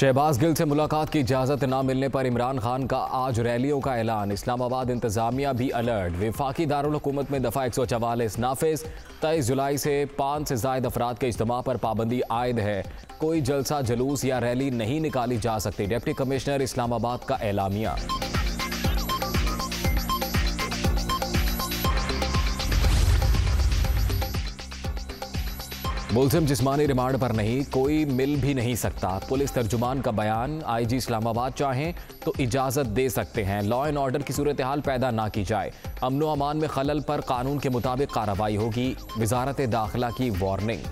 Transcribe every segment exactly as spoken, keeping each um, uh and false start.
शहबाज गिल से मुलाकात की इजाज़त न मिलने पर इमरान खान का आज रैलियों का ऐलान। इस्लामाबाद इंतजामिया भी अलर्ट। वफाकी दारुल हुकूमत में दफ़ा एक सौ चवालीस नाफिज। तेईस जुलाई से पाँच से ज़ायद अफराद के इज्तिमा पर पाबंदी आयद है। कोई जलसा जुलूस या रैली नहीं निकाली जा सकती। डिप्टी कमिश्नर इस्लामाबाद का एलामिया। मुलजिम जिस्मानी रिमांड पर नहीं, कोई मिल भी नहीं सकता। पुलिस तर्जुमान का बयान। आईजी इस्लामाबाद चाहें तो इजाज़त दे सकते हैं। लॉ एंड ऑर्डर की सूरत हाल पैदा ना की जाए। अमन व अमान में खलल पर कानून के मुताबिक कार्रवाई होगी। वजारत दाखिला की वार्निंग।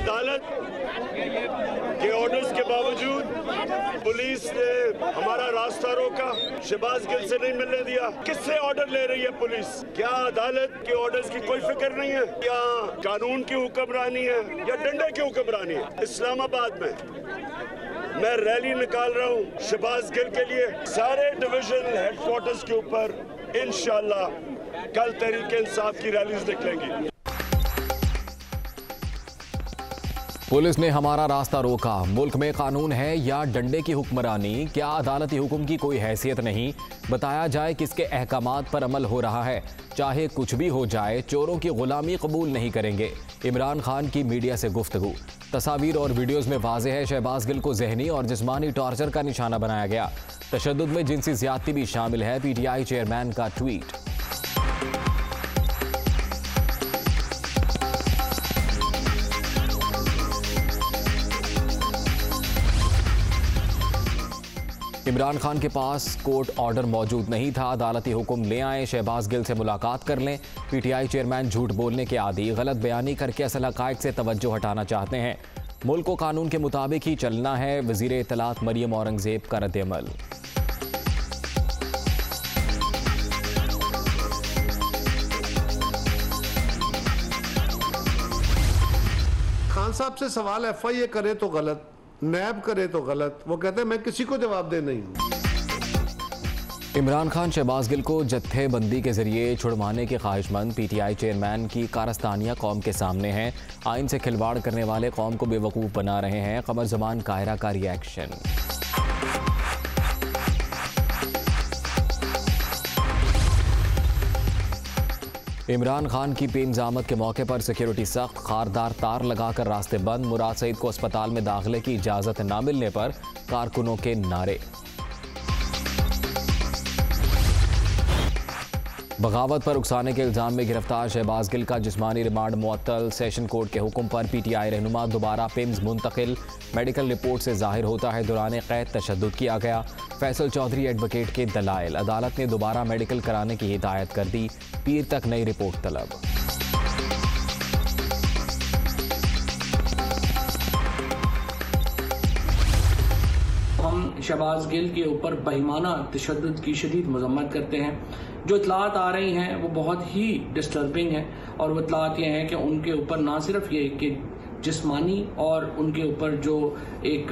अदालत के ऑर्डर्स के बावजूद पुलिस ने हमारा रास्ता रोका, शहबाज गिल से नहीं मिलने दिया। किससे ऑर्डर ले रही है पुलिस? क्या अदालत के ऑर्डर्स की कोई फिक्र नहीं है? क्या कानून की हुक्मरानी है या डंडे की हुक्मरानी है? इस्लामाबाद में मैं रैली निकाल रहा हूँ शहबाज गिल के लिए। सारे डिवीजन हेडक्वार्टर्स के ऊपर इंशाल्लाह कल तहरीक इंसाफ की रैलीज निकलेंगी। पुलिस ने हमारा रास्ता रोका। मुल्क में कानून है या डंडे की हुक्मरानी? क्या अदालती हुक्म की कोई हैसियत नहीं? बताया जाए किसके अहकामात पर अमल हो रहा है। चाहे कुछ भी हो जाए, चोरों की गुलामी कबूल नहीं करेंगे। इमरान खान की मीडिया से गुफ्तगू। तस्वीर और वीडियोज़ में वाज़ेह है, शहबाज गिल को जहनी और जिस्मानी टॉर्चर का निशाना बनाया गया। तशद्दुद में जिनसी ज़्यादती भी शामिल है। पी टी आई चेयरमैन का ट्वीट। इमरान खान के पास कोर्ट ऑर्डर मौजूद नहीं था। अदालती हुक्म ले आएँ, शहबाज गिल से मुलाकात कर लें। पीटीआई चेयरमैन झूठ बोलने के आदी। गलत बयानी करके असल हक़ाइक़ से तवज्जो हटाना चाहते हैं। मुल्क को कानून के मुताबिक ही चलना है। वज़ीरे इत्तलात मरियम औरंगजेब का रद्द-ए-अमल। खान साहब से सवाल, एफ आई ए करे तो गलत, नैब करे तो गलत। वो कहते हैं मैं किसी को जवाब दे नहीं हूँ। इमरान खान शहबाज गिल को जत्थेबंदी के जरिए छुड़वाने के ख्वाहिशमंद पीटीआई चेयरमैन की कारस्तानिया कौम के सामने हैं। आइन से खिलवाड़ करने वाले कौम को बेवकूफ़ बना रहे हैं। कमर जमान काहिरा का रिएक्शन। इमरान खान की पेम जामत के मौके पर सिक्योरिटी सख्त। खारदार तार लगाकर रास्ते बंद। मुराद सईद को अस्पताल में दाखिले की इजाज़त ना मिलने पर कारकुनों के नारे। बगावत पर उकसाने के इल्ज़ाम में गिरफ्तार शहबाज गिल का जिस्मानी रिमांड मुअत्तल। सेशन कोर्ट के हुक्म पर पीटीआई रहनुमा दोबारा पिम्स मुंतकिल। मेडिकल रिपोर्ट से जाहिर होता है दौरान कैद तशद्दुद किया गया। फैसल चौधरी एडवोकेट के दलाइल। अदालत ने दोबारा मेडिकल कराने की हिदायत कर दी। पीर तक नई रिपोर्ट तलब। हम शहबाज गिल के ऊपर बेईमाना तशद्दुद की शदीद मजम्मत करते हैं। जो इतलात आ रही हैं वो बहुत ही डिस्टर्बिंग है। और वो इतलात ये हैं कि उनके ऊपर ना सिर्फ ये कि जिस्मानी और उनके ऊपर जो एक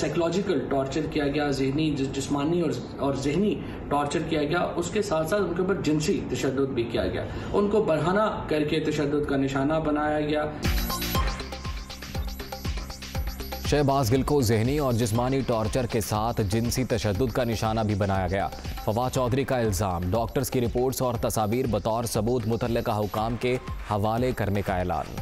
साइकोलॉजिकल टॉर्चर किया गया, जहनी जिस्मानी और और जहनी टॉर्चर किया गया, उसके साथ साथ उनके ऊपर जिनसी तशद्दुद भी किया गया। उनको बरहना करके तशद्दुद का निशाना बनाया गया। शहबाज गिल को जहनी और जिस्मानी टॉर्चर के साथ जिनसी तशद्दुद का निशाना भी बनाया गया। फवाद चौधरी का इल्ज़ाम। डॉक्टर्स की रिपोर्ट्स और तस्वीर बतौर सबूत मुतल्लिका हुकाम के हवाले करने का ऐलान।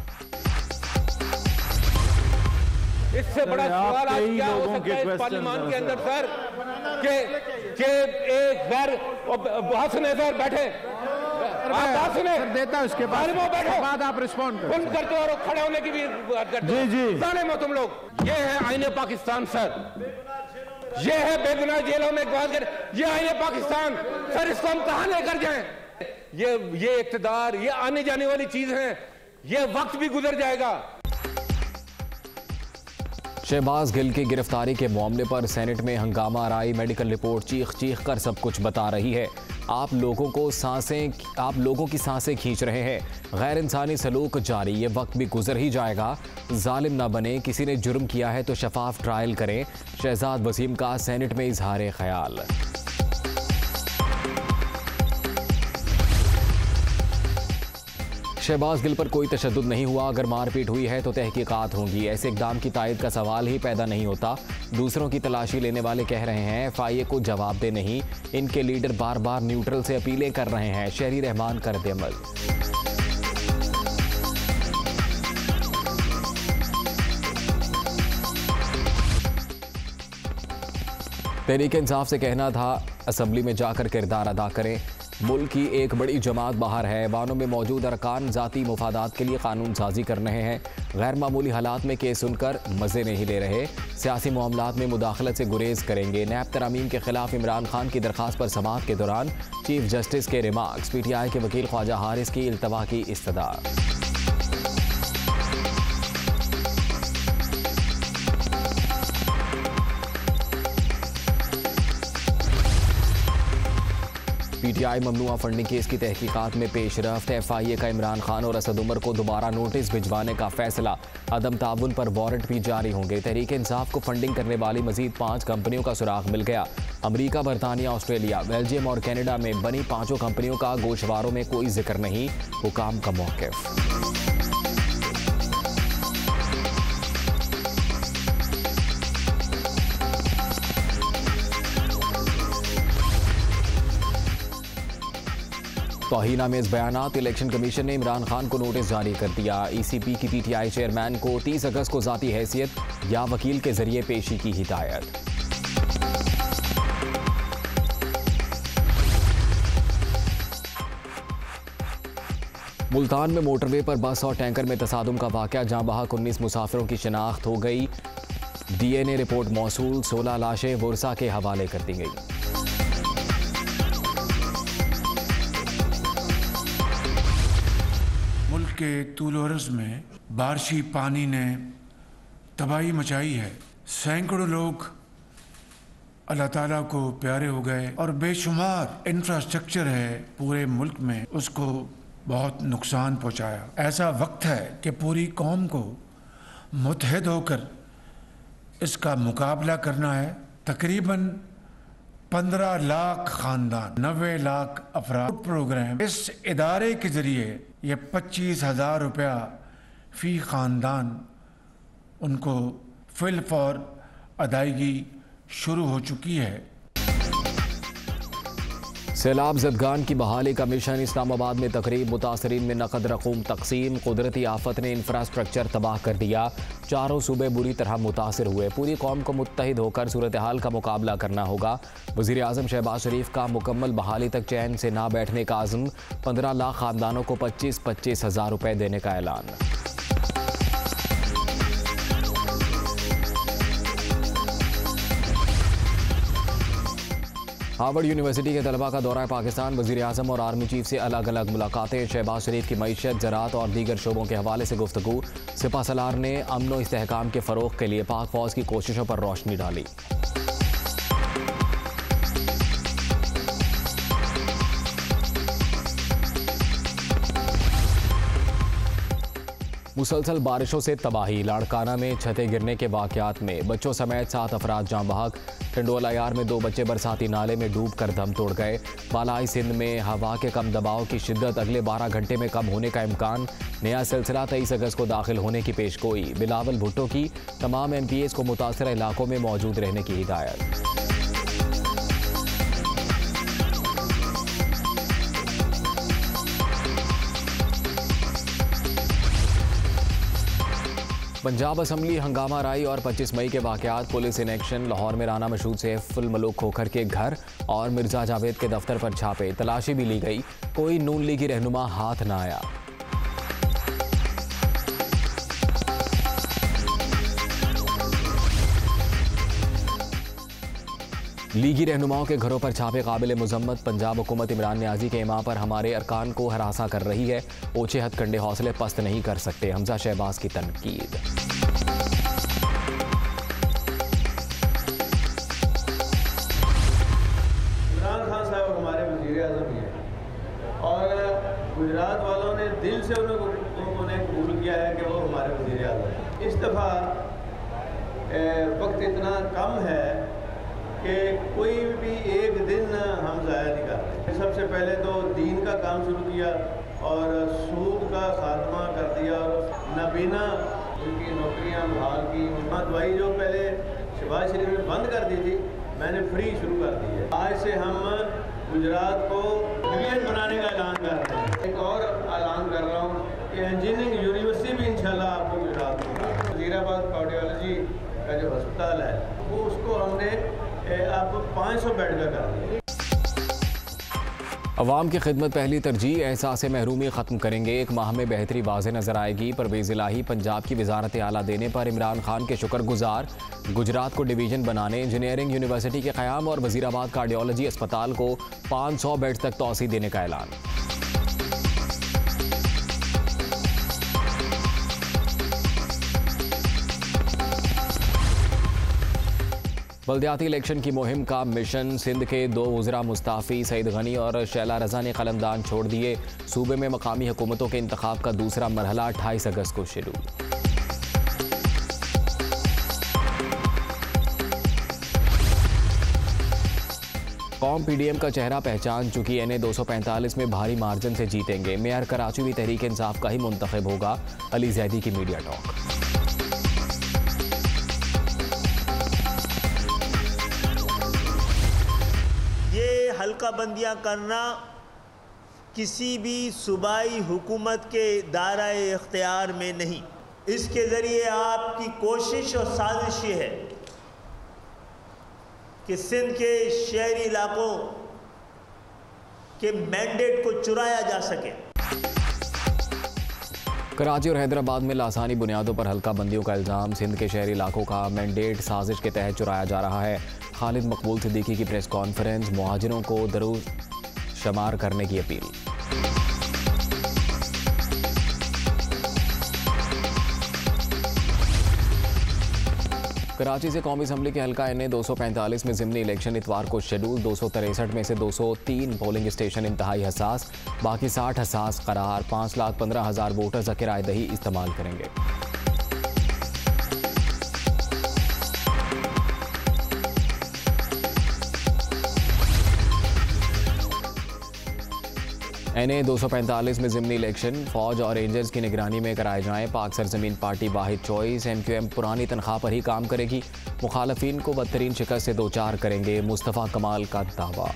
इससे बड़ा सवाल आज क्या हो सकता है पार्लियामेंट के अंदर सर, के के एक बार भाषण सर बैठे आप देता हूं, उसके बाद बाद आप रिस्पॉन्ड करते हो, खड़े होने की भी बात करते हो। जी जी में तुम लोग, ये है आईने पाकिस्तान सर, ये है बेगुनाह जेलों में बात कर, ये आईने पाकिस्तान सर, इसको हम कहाँ लेकर जाए? ये ये इक़्तिदार, ये आने जाने वाली चीज है, ये वक्त भी गुजर जाएगा। शहबाज गिल की गिरफ्तारी के मामले पर सेनेट में हंगामा आराई। मेडिकल रिपोर्ट चीख चीख कर सब कुछ बता रही है। आप लोगों को सांसें आप लोगों की सांसें खींच रहे हैं। गैर इंसानी सलूक जारी। ये वक्त भी गुजर ही जाएगा। जालिम ना बने। किसी ने जुर्म किया है तो शफाफ ट्रायल करें। शहजाद वसीम का सेनेट में इजहार ख्याल। शहबाज गिल पर कोई तशद्दुद नहीं हुआ, अगर मारपीट हुई है तो तहकीकात होंगी। ऐसे इकदाम की तायद का सवाल ही पैदा नहीं होता। दूसरों की तलाशी लेने वाले कह रहे हैं एफ आई ए को जवाब दे नहीं, इनके लीडर बार बार न्यूट्रल से अपीलें कर रहे हैं। शहरी रहमान कर दे अमल। तहरीक इंसाफ से कहना था असम्बली में जाकर किरदार अदा करें। मुल्क की एक बड़ी जमात बाहर है, वानों में मौजूद अरकान ज़ाती मुफादात के लिए कानून साजी कर रहे हैं। गैर मामूली हालात में केस सुनकर मज़े नहीं ले रहे। सियासी मामलात में मुदाखलत से गुरेज़ करेंगे। नैब तरामीम के खिलाफ इमरान खान की दरख्वास्त पर समाअत के दौरान चीफ जस्टिस के रिमार्क्स। पी टी आई के वकील ख्वाजा हारिस की इल्तवा की इस्तदा। पीटीआई ममनुआ फंडिंग केस की तहकीकात में पेशरफ्त। एफआईए का इमरान खान और असद उमर को दोबारा नोटिस भिजवाने का फैसला। अदम ताउन पर वारंट भी जारी होंगे। तहरीक इंसाफ को फंडिंग करने वाली मजीद पाँच कंपनियों का सुराग मिल गया। अमरीका, बरतानिया, ऑस्ट्रेलिया, बेल्जियम और कनाडा में बनी पाँचों कंपनियों का गोशवारों में कोई जिक्र नहीं। हुकाम का मौक़िफ़। तौहीन-आमेज़ बयानात। इलेक्शन कमीशन ने इमरान खान को नोटिस जारी कर दिया। ई सी पी की पी टी आई चेयरमैन को तीस अगस्त को ज़ाती हैसियत या वकील के जरिए पेशी की हिदायत। मुल्तान में मोटरवे पर बस और टैंकर में तसादुम का वाक़या। जामबाग उन्नीस मुसाफिरों की शिनाख्त हो गई। डी एन ए रिपोर्ट मौसूल। सोलह लाशें वर्सा के हवाले कर दी गई। के तूल और अर्ज़ में बारिशी पानी ने तबाही मचाई है। सैकड़ों लोग अल्लाह ताला को प्यारे हो गए और बेशुमार इंफ्रास्ट्रक्चर है पूरे मुल्क में, उसको बहुत नुकसान पहुंचाया। ऐसा वक्त है कि पूरी कौम को मुतहद होकर इसका मुकाबला करना है। तकरीबन पंद्रह लाख खानदान, नबे लाख अफराद। प्रोग्राम इस इदारे के जरिए ये पच्चीस हज़ार रुपया फ़ी ख़ानदान उनको फिल फॉर अदायगी शुरू हो चुकी है। सैलाब जदगान की बहाली का मिशन। इस्लामाबाद में तकरीब। मुतासरीन में नकद रकूम तकसीम। कुदरती आफत ने इंफ्रास्ट्रक्चर तबाह कर दिया। चारों सूबे बुरी तरह मुतासर हुए। पूरी कौम को मुत्तहिद होकर सूरत हाल का मुकाबला करना होगा। वज़ीर आज़म शहबाज शरीफ का मुकम्मल बहाली तक चैन से ना बैठने का आज़म। पंद्रह लाख खानदानों को पच्चीस पच्चीस हज़ार रुपये देने का ऐलान। हावर्ड यूनिवर्सिटी के तलबा का दौरा पाकिस्तान। वज़ीर आज़म और आर्मी चीफ से अलग अलग मुलाकातें। शहबाज शरीफ की मईशत, ज़राअत और दीगर शोबों के हवाले से गुफ्तगू। सिपा सलार ने अमन व इस्तेहकाम के फ़रोग़ के लिए पाक फ़ौज की कोशिशों पर रोशनी डाली। मुसलसल बारिशों से तबाही। लाड़काना में छतें गिरने के वाक़यात में बच्चों समेत सात अफराद जामबाग। टंडोला यार में दो बच्चे बरसाती नाले में डूब कर दम तोड़ गए। बालाई सिंध में हवा के कम दबाव की शिद्दत अगले बारह घंटे में कम होने का इम्कान। नया सिलसिला तेईस अगस्त को दाखिल होने की पेशगोई। बिलावल भुट्टो की तमाम एम पी एस को मुतासर इलाकों में मौजूद रहने की हिदायत। पंजाब असम्बली हंगामा राई और पच्चीस मई के वाक़यात। Police in action. लाहौर में राना मशहूर से सैफुलमलोक खोखर के घर और मिर्जा जावेद के दफ्तर पर छापे। तलाशी भी ली गई, कोई नून लीगी रहनुमा हाथ ना आया। लीगी रहनुमाओं के घरों पर छापे काबिल मजम्मत। पंजाब हुकूमत इमरान न्याजी के इमाम पर हमारे अरकान को हरासा कर रही है। ओछे हथकंडे हौसले पस्त नहीं कर सकते। हमजा शहबाज की तनकीद। इमरान खान साहब हमारे वजीर आज़म हैं और गुजरात वालों ने दिल से उन्होंने कबूल किया है कि वो हमारे वजीर आज़म हैं। इस दफ़ा वक्त इतना कम है कि कोई भी एक दिन हम ज़ाया नहीं करते। सबसे पहले तो दीन का काम शुरू किया और सूद का खात्मा कर दिया और नबीना उनकी नौकरियां बहाल की। दवाई जो पहले शहबाज शरीफ ने बंद कर दी थी, मैंने फ्री शुरू कर दी है। आज से हम गुजरात को विलेज बनाने का ऐलान कर रहे हैं। एक और ऐलान कर रहा हूँ कि इंजीनियरिंग यूनिवर्सिटी भी इंशाल्लाह आपको गुजरात में वजीराबाद कार्डियोलॉजी का जो हस्पताल है वो उसको हमने अब पाँच सौ बेड का कर दिया। अवाम की खिदमत पहली तरजीह, एहसास महरूमी ख़त्म करेंगे, एक माह में बेहतरी वाज़े नज़र आएगी। परवेज़ इलाही पंजाब की वजारत आला देने पर इमरान खान के शुक्रगुजार। गुजरात को डिवीज़न बनाने, इंजीनियरिंग यूनिवर्सिटी के क़याम और वज़ीराबाद कार्डियोलॉजी अस्पताल को पाँच सौ बेड तक तोसी देने का ऐलान। बल्दियाती इलेक्शन की मुहिम का मिशन, सिंध के दो वज़रा मुस्तफा सईद गनी और शैला रजा ने कलमदान छोड़ दिए। सूबे में मकामी हुकूमतों के इंतखाब का दूसरा मरहला अट्ठाईस अगस्त को शुरू। कौम पीडीएम का चेहरा पहचान चुकी, एन ए दो सौ पैंतालीस में भारी मार्जिन से जीतेंगे। मेयर कराची भी तहरीक इंसाफ का ही मुंतखब होगा, अली जैदी की मीडिया टॉक। हल्का बंदियाँ करना किसी भी सूबाई हुकूमत के दायरे इख्तियार में नहीं। इसके ज़रिए आपकी कोशिश और साजिश ये है कि सिंध के शहरी इलाकों के मैंडेट को चुराया जा सके। कराची और हैदराबाद में लासानी बुनियादों पर हल्का बंदियों का इल्ज़ाम, सिंध के शहरी इलाकों का मैंडेट साजिश के तहत चुराया जा रहा है। खालिद मकबूल सिद्दीकी की प्रेस कॉन्फ्रेंस, मुहाजिरों को दरूज शुमार करने की अपील। कराची से कौमी असम्बली के हल्का एन ए दो सौ पैंतालीस में ज़िमनी इलेक्शन इतवार को शेड्यूल। दो सौ तिरसठ में से दो सौ तीन पोलिंग स्टेशन इंतहाई हसास, बाकी साठ हसास करार। पाँच लाख पंद्रह हज़ार वोटर्स किराएदही इस्तेमाल करेंगे। एन ए दो सौ पैंतालीस में ज़िमनी इलेक्शन फ़ौज और रेंजर्स की निगरानी में कराए जाएँ। पाक सरजमीन पार्टी वाहिद चॉइस, एम क्यू एम पुरानी तनख्वाह पर ही काम करेगी। मुखालफिन को बदतरीन शिकस्त से दो चार करेंगे, मुस्तफा कमाल का दावा।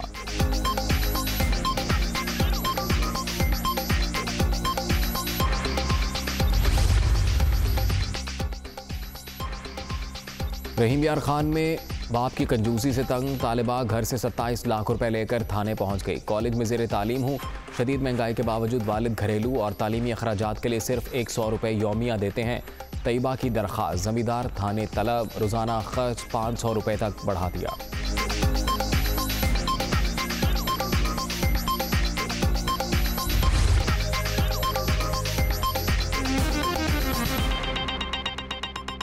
रहीम यार खान में बाप की कंजूसी से तंग, तालिबा घर से सत्ताईस लाख रुपए लेकर थाने पहुंच गई। कॉलेज में जेर तालीम हूँ, शदीद महंगाई के बावजूद वालिद घरेलू और तालीमी अखराजात के लिए सिर्फ एक सौ रुपये योमिया देते हैं। तयबा की दरख्वास्त, जमींदार थाने तलब, रोज़ाना खर्च पाँच सौ रुपये तक बढ़ा दिया।